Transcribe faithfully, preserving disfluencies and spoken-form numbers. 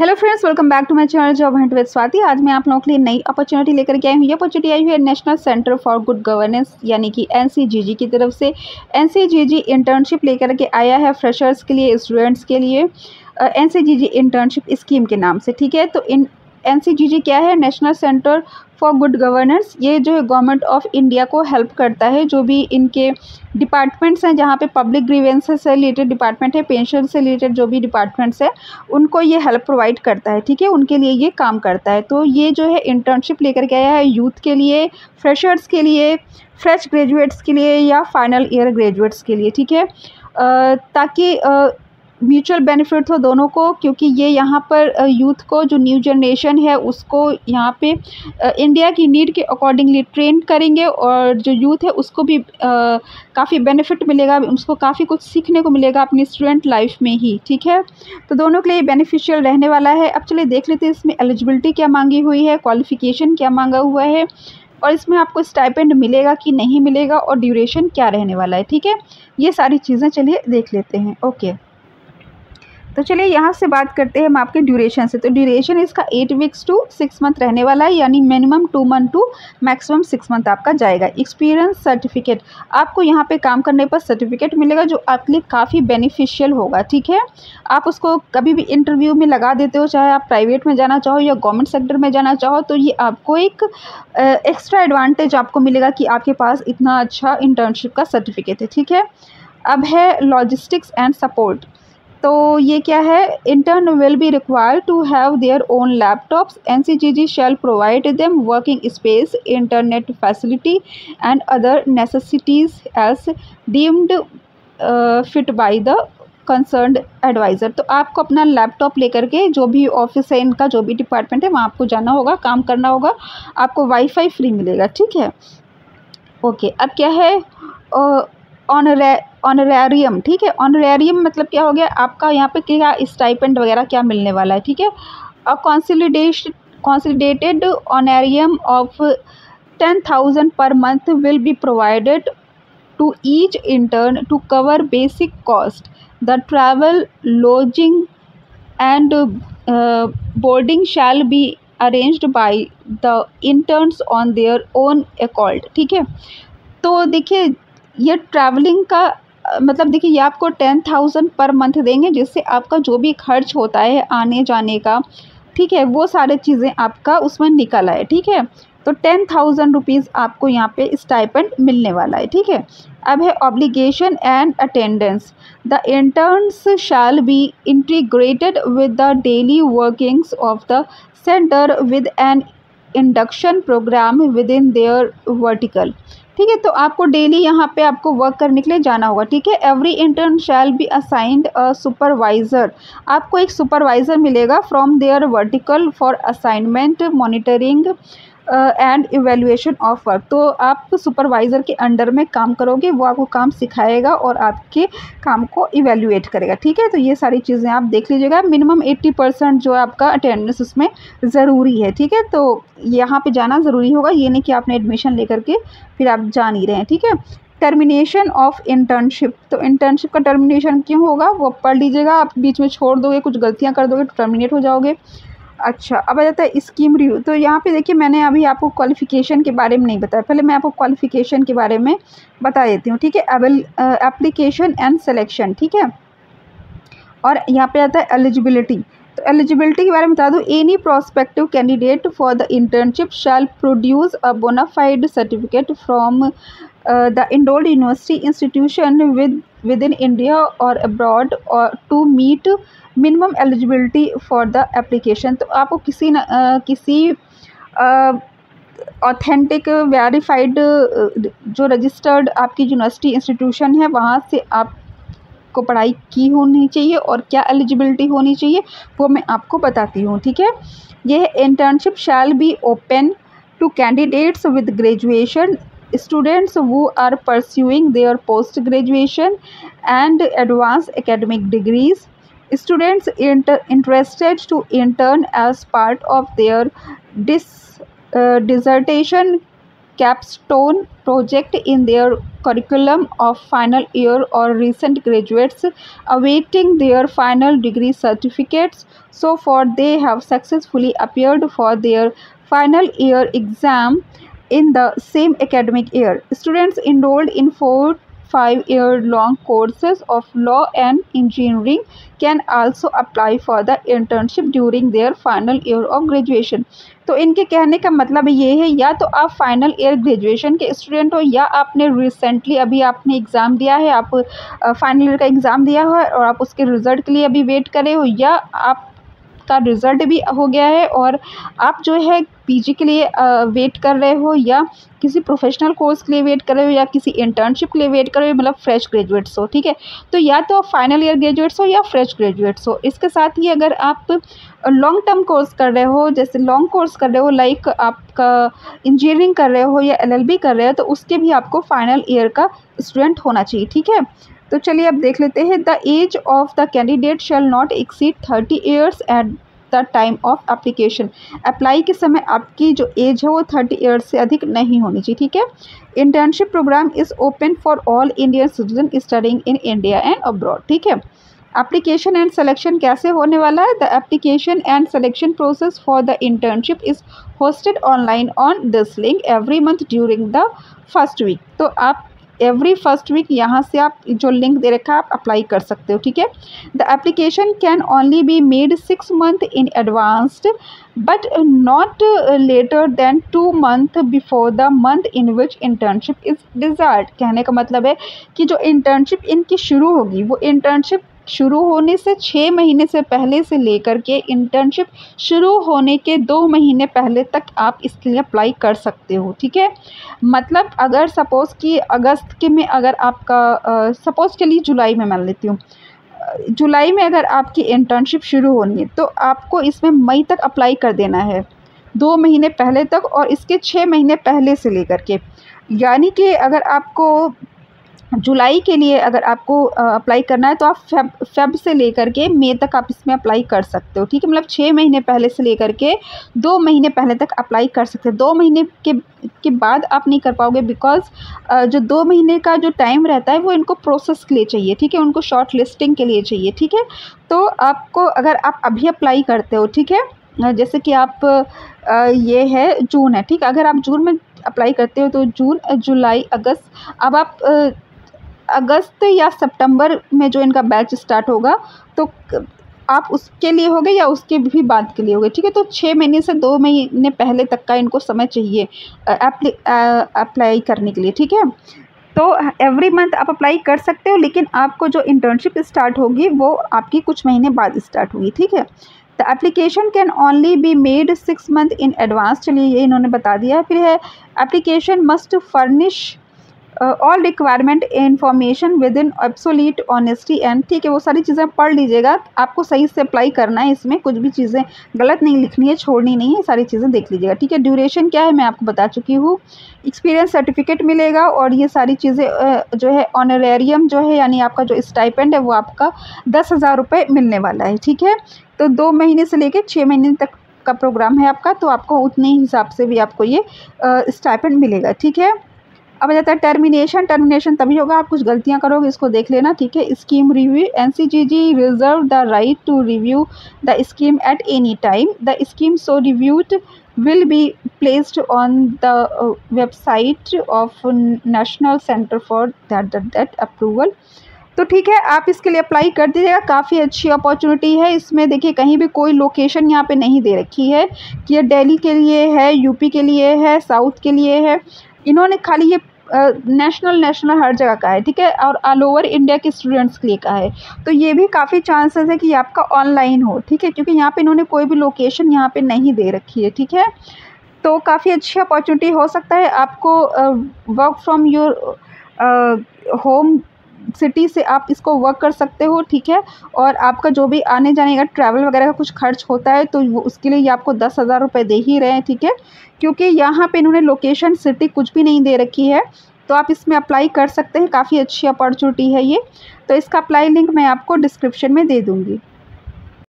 Hello friends, welcome back to my channel job hunt with Swati. आज मैं आप लोगों के लिए नई अपॉर्चुनिटी लेकर के आई हूँ। ये अपॉर्चुनिटी आई हुई है national centre for good governance यानी कि एनसीजीजी की तरफ से। एनसीजीजी इंटर्नशिप लेकर के आया है फ्रेशर्स के लिए, स्टूडेंट्स के लिए, एनसीजीजी इंटर्नशिप स्कीम के नाम से, ठीक है। तो इन एनसीजीजी क्या है? National centre for good governance. ये जो है गवर्नमेंट ऑफ इंडिया को हेल्प करता है। जो भी इनके डिपार्टमेंट्स हैं, जहाँ पे पब्लिक ग्रीवेंसेस से रिलेटेड डिपार्टमेंट है, पेंशन से रिलेटेड जो भी डिपार्टमेंट्स हैं, उनको ये हेल्प प्रोवाइड करता है, ठीक है। उनके लिए ये काम करता है। तो ये जो है इंटर्नशिप लेकर के आया है यूथ के लिए, फ्रेशर्स के लिए, फ्रेश ग्रेजुएट्स के लिए या फाइनल ईयर ग्रेजुएट्स के लिए, ठीक है, ताकि म्यूचुअल बेनिफिट हो दोनों को। क्योंकि ये यहाँ पर यूथ को, जो न्यू जनरेशन है, उसको यहाँ पे इंडिया की नीड के अकॉर्डिंगली ट्रेन करेंगे और जो यूथ है उसको भी काफ़ी बेनिफिट मिलेगा, उसको काफ़ी कुछ सीखने को मिलेगा अपनी स्टूडेंट लाइफ में ही, ठीक है। तो दोनों के लिए बेनिफिशियल रहने वाला है। अब चलिए देख लेते हैं इसमें एलिजिबिलिटी क्या मांगी हुई है, क्वालिफिकेशन क्या मांगा हुआ है और इसमें आपको स्टाइपेंड मिलेगा कि नहीं मिलेगा और ड्यूरेशन क्या रहने वाला है, ठीक है। ये सारी चीज़ें चलिए देख लेते हैं। ओके, तो चलिए यहाँ से बात करते हैं हम आपके ड्यूरेशन से। तो ड्यूरेशन इसका eight weeks to six month रहने वाला है, यानी minimum two month to maximum six month आपका जाएगा। एक्सपीरियंस सर्टिफिकेट, आपको यहाँ पे काम करने पर सर्टिफिकेट मिलेगा जो आपके लिए काफ़ी बेनिफिशियल होगा, ठीक है। आप उसको कभी भी इंटरव्यू में लगा देते हो, चाहे आप प्राइवेट में जाना चाहो या गवर्नमेंट सेक्टर में जाना चाहो, तो ये आपको एक एक्स्ट्रा एडवांटेज आपको मिलेगा कि आपके पास इतना अच्छा इंटर्नशिप का सर्टिफिकेट है, ठीक है। अब है लॉजिस्टिक्स एंड सपोर्ट। तो ये क्या है? Intern will be required to have their own laptops. NCGG shall provide them working space, internet facility and other necessities as deemed fit by the concerned advisor. तो आपको अपना लैपटॉप लेकर के जो भी ऑफिस है इनका, जो भी डिपार्टमेंट है, वहाँ आपको जाना होगा, काम करना होगा, आपको वाईफाई फ्री मिलेगा, ठीक है। ओके, अब क्या है? ऑनरे ऑनरेरियम, ठीक है। ऑनरेरियम मतलब क्या हो गया? आपका यहाँ पे क्या स्टाइपेंड वगैरह क्या मिलने वाला है, ठीक है। और consolidation consolidated honorarium of ten thousand per month will be provided to each intern to cover basic cost, the travel, lodging and boarding shall be arranged by the interns on their own accord, ठीक है। तो देखिए, ये travelling का मतलब, देखिए ये आपको टेन थाउजेंड पर मंथ देंगे, जिससे आपका जो भी खर्च होता है आने जाने का, ठीक है, वो सारी चीज़ें आपका उसमें निकल आए, ठीक है। तो टेन थाउजेंड रुपीज़ आपको यहाँ पे स्टाइपेंड मिलने वाला है, ठीक है। अब है obligation and attendance. The interns shall be integrated with the daily workings of the centre with an induction programme within their vertical, ठीक है। तो आपको डेली यहाँ पे आपको वर्क करने के लिए जाना होगा, ठीक है। Every intern shall be assigned a supervisor, आपको एक सुपरवाइज़र मिलेगा from their vertical for assignment, monitoring and evaluation of work. तो आप सुपरवाइज़र के अंडर में काम करोगे, वो आपको काम सिखाएगा और आपके काम को इवेल्युएट करेगा, ठीक है। तो ये सारी चीज़ें आप देख लीजिएगा। मिनिमम एट्टी परसेंट जो है आपका अटेंडेंस उसमें ज़रूरी है, ठीक है। तो यहाँ पे जाना ज़रूरी होगा, ये नहीं कि आपने एडमिशन लेकर के फिर आप जा नहीं रहे हैं, ठीक है। टर्मिनेशन ऑफ इंटर्नशिप, तो इंटर्नशिप का टर्मिनेशन क्यों होगा वो पढ़ लीजिएगा। आप बीच में छोड़ दोगे, कुछ गलतियाँ कर दोगे तो टर्मिनेट हो जाओगे। अच्छा, अब आ जाता है स्कीम रिव्यू। तो यहाँ पे देखिए, मैंने अभी आपको क्वालिफ़िकेशन के बारे में नहीं बताया, पहले मैं आपको क्वालिफ़िकेशन के बारे में बता देती हूँ, ठीक है। एबल एप्लीकेशन एंड सिलेक्शन, ठीक है। और यहाँ पे आता है एलिजिबिलिटी। तो एलिजिबिलिटी के बारे में बता दूँ, any prospective candidate for the internship shall produce a bonafide certificate from the enrolled university institution with within India और अब्रॉड और to meet minimum eligibility for the application. तो आपको किसी न आ, किसी ऑथेंटिक, वेरीफाइड, जो रजिस्टर्ड आपकी यूनिवर्सिटी इंस्टीट्यूशन है, वहाँ से आप को पढ़ाई की होनी चाहिए और क्या एलिजिबिलिटी होनी चाहिए वो मैं आपको बताती हूँ, ठीक है। यह internship shall be open to candidates with graduation, students who are pursuing their post graduation and advance academic degrees, students interested to intern as part of their dis dissertation capstone project in their curriculum of final year, or recent graduates awaiting their final degree certificates so far they have successfully appeared for their final year exam in the same academic year. Students enrolled in four five-year long courses of law and engineering can also apply for the internship during their final year of graduation. तो इनके कहने का मतलब ये है, या तो आप फाइनल ईयर ग्रेजुएशन के स्टूडेंट हो, या आपने रिसेंटली अभी आपने एग्ज़ाम दिया है, आप फाइनल ईयर का एग्ज़ाम दिया हो और आप उसके रिज़ल्ट के लिए अभी वेट करे हो, या आप का रिज़ल्ट भी हो गया है और आप जो है पीजी के लिए वेट कर रहे हो, या किसी प्रोफेशनल कोर्स के लिए वेट कर रहे हो, या किसी इंटर्नशिप के लिए वेट कर रहे हो, मतलब फ्रेश ग्रेजुएट्स हो. ठीक है, तो या तो आप फाइनल ईयर ग्रेजुएट्स हो या फ्रेश ग्रेजुएट्स हो. इसके साथ ही अगर आप लॉन्ग टर्म कोर्स कर रहे हो, जैसे लॉन्ग कोर्स कर रहे हो, लाइक आपका इंजीनियरिंग कर रहे हो या एलएलबी कर रहे हो, तो उसके भी आपको फाइनल ईयर का स्टूडेंट होना चाहिए. ठीक है, तो चलिए अब देख लेते हैं. The age of the candidate shall not exceed thirty years at the time of application. Apply के समय आपकी जो एज है वो थर्टी ईयर्स से अधिक नहीं होनी चाहिए. ठीक है, internship programme is open for all Indian citizen studying in India and abroad. ठीक है, एप्लीकेशन एंड सिलेक्शन कैसे होने वाला है. The application and selection process for the internship is hosted online on this link every month during the first week. तो आप every first week यहाँ से आप जो लिंक दे रखा है आप अप्लाई कर सकते हो. ठीक है, the application can only be made six month in advanced but not later than two month before the month in which internship is desired. कहने का मतलब है कि जो इंटर्नशिप इनकी शुरू होगी वो इंटर्नशिप शुरू होने से छः महीने से पहले से लेकर के इंटर्नशिप शुरू होने के दो महीने पहले तक आप इसके लिए अप्लाई कर सकते हो. ठीक है, मतलब अगर सपोज़ कि अगस्त के में अगर आपका सपोज़ के लिए जुलाई में मान लेती हूँ, जुलाई में अगर आपकी इंटर्नशिप शुरू होनी है तो आपको इसमें मई तक अप्लाई कर देना है, दो महीने पहले तक और इसके छः महीने पहले से लेकर के. यानी कि अगर आपको जुलाई के लिए अगर आपको अप्लाई करना है तो आप फेब फेब से लेकर के मई तक आप इसमें अप्लाई कर सकते हो. ठीक है, मतलब छः महीने पहले से लेकर के दो महीने पहले तक अप्लाई कर सकते हो. दो महीने के के बाद आप नहीं कर पाओगे, बिकॉज़ जो दो महीने का जो टाइम रहता है वो इनको प्रोसेस के लिए चाहिए. ठीक है, उनको शॉर्ट लिस्टिंग के लिए चाहिए. ठीक है, तो आपको अगर आप अभी अप्लाई करते हो, ठीक है, जैसे कि आप ये है जून है, ठीक, अगर आप जून में अप्लाई करते हो तो जून जुलाई अगस्त, अब आप अगस्त या सितंबर में जो इनका बैच स्टार्ट होगा तो आप उसके लिए होगे या उसके भी बाद के लिए होगे. ठीक है, तो छः महीने से दो महीने पहले तक का इनको समय चाहिए अप्लाई अप्लाई करने के लिए. ठीक है, तो एवरी मंथ आप अप्लाई कर सकते हो, लेकिन आपको जो इंटर्नशिप स्टार्ट होगी वो आपकी कुछ महीने बाद स्टार्ट होगी. ठीक है, the application can only be made six month in advance. चलिए ये इन्होंने बता दिया. फिर है application must furnish all requirement information with in absolute honesty and. ठीक है, वो सारी चीज़ें पढ़ लीजिएगा, आपको सही से अप्लाई करना है, इसमें कुछ भी चीज़ें गलत नहीं लिखनी है, छोड़नी नहीं है, सारी चीज़ें देख लीजिएगा. ठीक है, ड्यूरेशन क्या है मैं आपको बता चुकी हूँ. एक्सपीरियंस सर्टिफिकेट मिलेगा और ये सारी चीज़ें जो है ऑनरेरियम जो है यानी आपका जो स्टाइपेंड है वो आपका दस हज़ार रुपये मिलने वाला है. ठीक है, तो दो महीने से लेकर छः महीने तक का प्रोग्राम है आपका, तो आपको उतने हिसाब से भी आपको ये स्टाइपेंड मिलेगा. ठीक है, अब आ जाता है टर्मिनेशन. टर्मिनेशन तभी होगा, आप कुछ गलतियां करोगे, इसको देख लेना. ठीक है, scheme review. NCGG reserve the right to review the scheme at any time. The scheme so reviewed will be placed on the website of national centre for that that approval. तो ठीक है, आप इसके लिए अप्लाई कर दीजिएगा. काफ़ी अच्छी अपॉर्चुनिटी है. इसमें देखिए कहीं भी कोई लोकेशन यहाँ पे नहीं दे रखी है कि ये दिल्ली के लिए है, यूपी के लिए है, साउथ के लिए है. इन्होंने खाली ये नेशनल नेशनल हर जगह का है. ठीक है, और ऑल ओवर इंडिया के स्टूडेंट्स के लिए का है. तो ये भी काफ़ी चांसेस है कि आपका ऑनलाइन हो. ठीक है, क्योंकि यहाँ पे इन्होंने कोई भी लोकेशन यहाँ पे नहीं दे रखी है. ठीक है, तो काफ़ी अच्छी अपॉर्चुनिटी हो सकता है. आपको work from your home city से आप इसको वर्क कर सकते हो. ठीक है, और आपका जो भी आने जाने का ट्रैवल वगैरह का कुछ खर्च होता है तो वो उसके लिए आपको दस हज़ार रुपये दे ही रहे हैं. ठीक है, क्योंकि यहाँ पे इन्होंने लोकेशन सिटी कुछ भी नहीं दे रखी है, तो आप इसमें अप्लाई कर सकते हैं. काफ़ी अच्छी अपॉर्चुनिटी है ये. तो इसका अप्लाई लिंक मैं आपको डिस्क्रिप्शन में दे दूँगी.